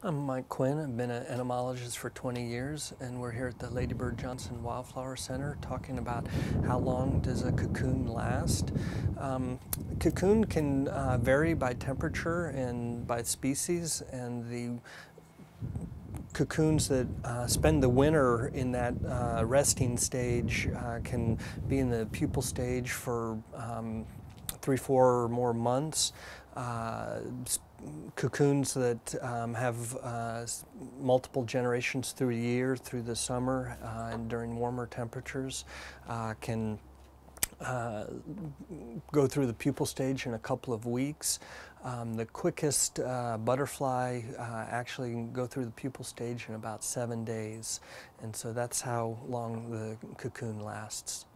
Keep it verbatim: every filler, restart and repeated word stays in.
I'm Mike Quinn. I've been an entomologist for twenty years, and we're here at the Lady Bird Johnson Wildflower Center talking about how long does a cocoon last. Um, a cocoon can uh, vary by temperature and by species, and the cocoons that uh, spend the winter in that uh, resting stage uh, can be in the pupal stage for um, three, four or more months. Uh, cocoons that um, have uh, multiple generations through the year, through the summer, uh, and during warmer temperatures uh, can Uh, go through the pupal stage in a couple of weeks. Um, the quickest uh, butterfly uh, actually can go through the pupal stage in about seven days, and so that's how long the cocoon lasts.